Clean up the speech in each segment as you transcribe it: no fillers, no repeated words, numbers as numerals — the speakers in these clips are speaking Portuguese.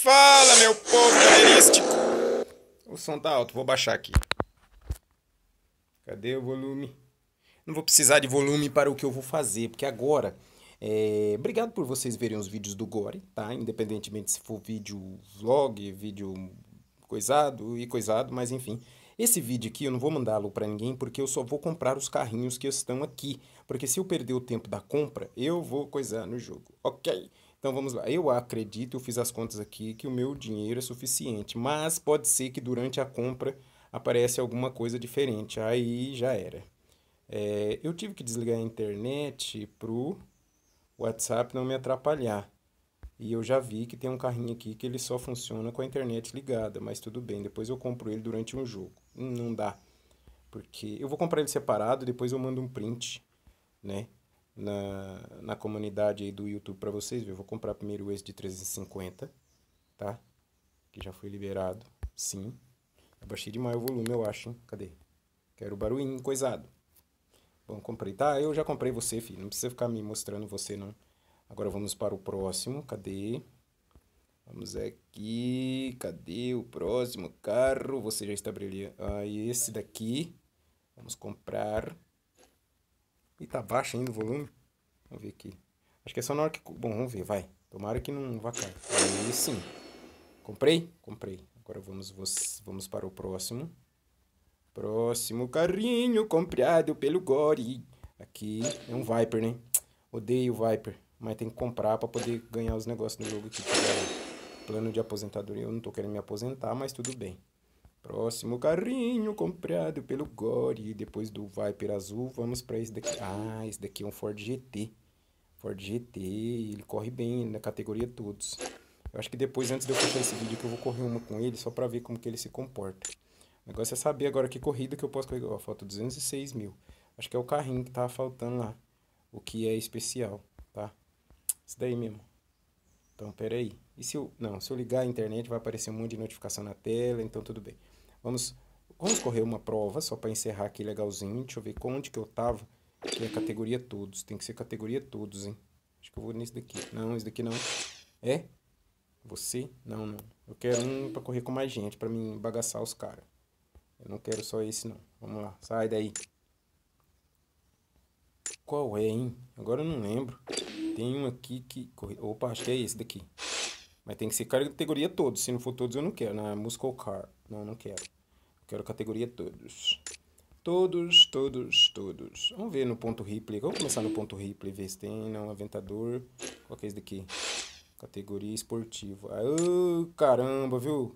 Fala, meu povo galerístico! O som tá alto, vou baixar aqui. Cadê o volume? Não vou precisar de volume para o que eu vou fazer, porque agora... Obrigado por vocês verem os vídeos do Gory, tá? Independentemente se for vídeo vlog, vídeo coisado e coisado, mas enfim... Esse vídeo aqui eu não vou mandá-lo para ninguém porque eu só vou comprar os carrinhos que estão aqui. Porque se eu perder o tempo da compra, eu vou coisar no jogo, ok? Então vamos lá. Eu acredito, eu fiz as contas aqui, que o meu dinheiro é suficiente. Mas pode ser que durante a compra apareça alguma coisa diferente. Aí já era. Eu tive que desligar a internet pro WhatsApp não me atrapalhar. E eu já vi que tem um carrinho aqui que ele só funciona com a internet ligada, mas tudo bem, depois eu compro ele durante um jogo. Não dá, porque eu vou comprar ele separado, depois eu mando um print, né, na comunidade aí do YouTube para vocês verem. Eu vou comprar primeiro esse de 350, tá, que já foi liberado, sim. Eu baixei demais o volume, eu acho, hein? Cadê? Quero o barulhinho coisado. Bom, comprei, tá, eu já comprei você, filho, não precisa ficar me mostrando você, não. Agora vamos para o próximo, cadê? Vamos aqui, cadê o próximo carro? Você já está brilhando. Ah, esse daqui, vamos comprar. E tá baixo ainda o volume? Vamos ver aqui. Acho que é só na hora que... Bom, vamos ver, vai. Tomara que não vá cair. Aí sim. Comprei? Comprei. Agora vamos para o próximo. Próximo carrinho comprado pelo Gory. Aqui é um Viper, né? Odeio o Viper, mas tem que comprar para poder ganhar os negócios no jogo aqui. Plano de aposentadoria, eu não tô querendo me aposentar, mas tudo bem. Próximo carrinho comprado pelo Gory. Depois do Viper azul, vamos para esse daqui. Ah, esse daqui é um Ford GT. Ford GT, ele corre bem na categoria todos. Eu acho que depois, antes de eu fechar esse vídeo, que eu vou correr uma com ele, só para ver como que ele se comporta. O negócio é saber agora que corrida que eu posso correr. Ó, falta 206 mil. Acho que é o carrinho que tá faltando lá. O que é especial, tá? Isso daí mesmo. Então, peraí. E se eu... Não, se eu ligar a internet vai aparecer um monte de notificação na tela, então tudo bem. Vamos correr uma prova, só para encerrar aqui legalzinho. Deixa eu ver onde que eu tava. Que é categoria todos. Tem que ser categoria todos, hein? Acho que eu vou nesse daqui. Não, esse daqui não. É? Você? Não, não. Eu quero um para correr com mais gente, para mim bagaçar os caras. Eu não quero só esse, não. Vamos lá, sai daí. Qual é, hein? Agora eu não lembro. Tem um aqui que... Opa, acho que é esse daqui. Mas tem que ser categoria todos. Se não for todos, eu não quero. Não, é Muscle Car. Não, não quero. Eu quero categoria todos. Todos, todos, todos. Vamos ver no ponto replay. Vamos começar no ponto replay. Ver se tem, não. Aventador. Qual que é esse daqui? Categoria esportiva. Ah, caramba, viu?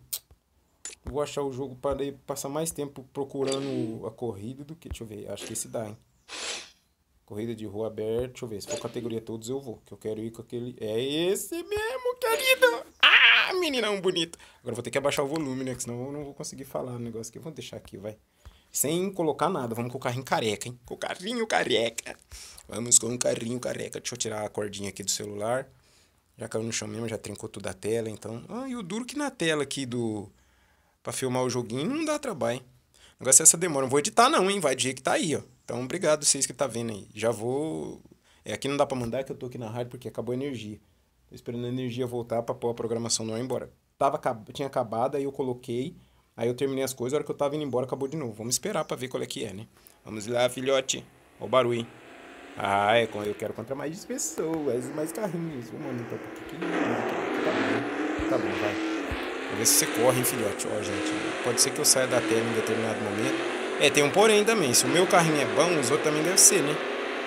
Vou achar o jogo para daí passar mais tempo procurando a corrida do que... Deixa eu ver. Acho que esse dá, hein? Corrida de rua aberta, deixa eu ver, se for categoria todos eu vou, que eu quero ir com aquele... É esse mesmo, querido! Ah, meninão bonito! Agora eu vou ter que abaixar o volume, né, que senão eu não vou conseguir falar o negócio aqui. Vamos deixar aqui, vai. Sem colocar nada, vamos com o carrinho careca, hein? Com o carrinho careca! Vamos com o carrinho careca. Deixa eu tirar a cordinha aqui do celular. Já caiu no chão mesmo, já trincou tudo a tela, então... Ah, e o duro que na tela aqui do... Pra filmar o joguinho não dá trabalho, hein? O negócio é essa demora. Não vou editar não, hein? Vai do jeito que tá aí, ó. Então, obrigado vocês que tá vendo aí. Já vou... aqui não dá pra mandar, que eu tô aqui na rádio porque acabou a energia. Tô esperando a energia voltar pra pôr a programação não ir embora. Tinha acabado, aí eu coloquei, aí eu terminei as coisas, a hora que eu tava indo embora acabou de novo. Vamos esperar pra ver qual é que é, né? Vamos lá, filhote. Ó o barulho, hein? Ah, é, eu quero contra mais pessoas, mais carrinhos. Vou mandar pra aqui. Tá bom, vai. Vou ver se você corre, hein, filhote. Ó, gente, pode ser que eu saia da tela em determinado momento. Tem um porém também. Se o meu carrinho é bom, os outros também devem ser, né?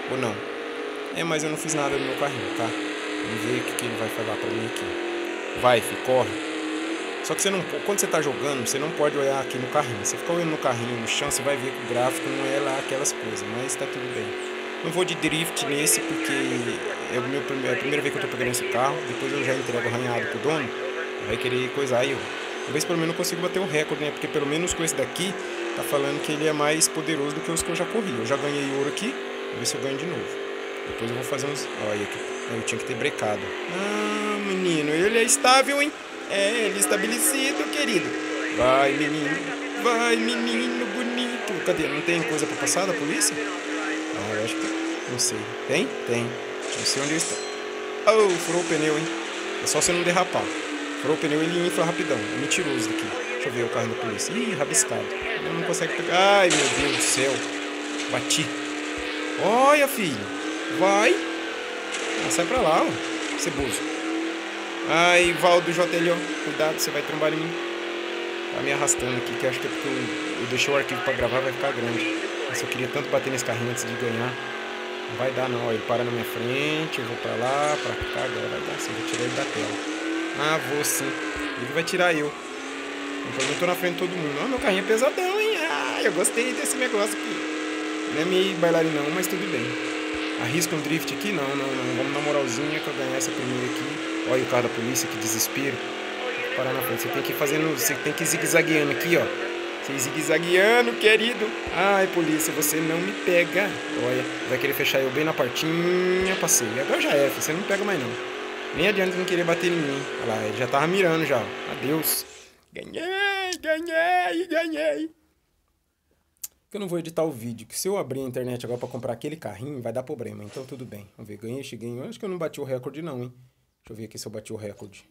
Ou não? Mas eu não fiz nada no meu carrinho, tá? Vamos ver o que ele vai falar pra mim aqui. Vai, filho, corre. Só que você não... Quando você tá jogando, você não pode olhar aqui no carrinho. Você fica olhando no carrinho, no chão, você vai ver que o gráfico não é lá aquelas coisas. Mas tá tudo bem. Não vou de drift nesse porque é a primeira vez que eu tô pegando esse carro. Depois eu já entrego arranhado pro dono. Vai querer coisar eu. Talvez pelo menos eu consiga bater o recorde, né? Porque pelo menos com esse daqui... Tá falando que ele é mais poderoso do que os que eu já corri. Eu já ganhei ouro aqui. Vou ver se eu ganho de novo. Depois eu vou fazer uns... Olha aqui. Eu tinha que ter brecado. Ah, menino. Ele é estável, hein? É, ele é estabelecido, querido. Vai, menino. Vai, menino bonito. Cadê? Não tem coisa pra passar da polícia? Ah, eu acho que... Não sei. Tem? Tem. Não sei onde eu estou. Oh, furou o pneu, hein? É só você não derrapar. furou o pneu, ele infla rapidão. É mentiroso daqui. Deixa eu ver o carro da polícia. Ih, rabiscado. Ele não consegue pegar. Ai, meu Deus do céu. Bati. Olha, filho. Vai. Ah, sai pra lá, ó. Ceboso. Ai, Valdo JL, ó. Cuidado, você vai trombar em mim. Tá me arrastando aqui, que acho que é porque eu deixei o arquivo pra gravar, vai ficar grande. Mas eu queria tanto bater nesse carrinho antes de ganhar. Não vai dar, não. Ó, ele para na minha frente. Eu vou pra lá, pra cá. Agora vai dar sim. Vou tirar ele da tela. Ah, vou sim. Ele vai tirar eu. Então eu tô na frente de todo mundo. Ah, meu carrinho é pesadão, hein? Ah, eu gostei desse negócio aqui. Não é meio bailarinão, mas tudo bem. Arrisca um drift aqui? Não, não, não. Vamos na moralzinha que eu ganhar essa primeira aqui. Olha o carro da polícia, que desespero. Tem que parar na frente. Você tem que ir fazendo. Você tem que ir zigue-zagueando aqui, ó. Você ir zigue-zagueando, querido. Ai, polícia, você não me pega. Olha, vai querer fechar eu bem na partinha. Passei. Agora já é, você não me pega mais não. Nem adianta não querer bater em mim. Olha lá, ele já tava mirando já. Adeus. Ganhei, ganhei, ganhei. Eu não vou editar o vídeo, que se eu abrir a internet agora pra comprar aquele carrinho, vai dar problema. Então tudo bem. Vamos ver, ganhei, cheguei. Acho que eu não bati o recorde não, hein. Deixa eu ver aqui se eu bati o recorde.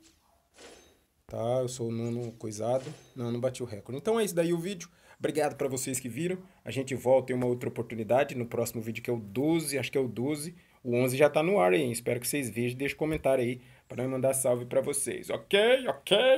Tá, eu sou o nono coisado. Não, não bati o recorde. Então é isso daí o vídeo. Obrigado pra vocês que viram. A gente volta em uma outra oportunidade. No próximo vídeo, que é o 12, acho que é o 12. O 11 já tá no ar aí, espero que vocês vejam. Deixa um comentário aí para eu mandar salve para vocês. Ok?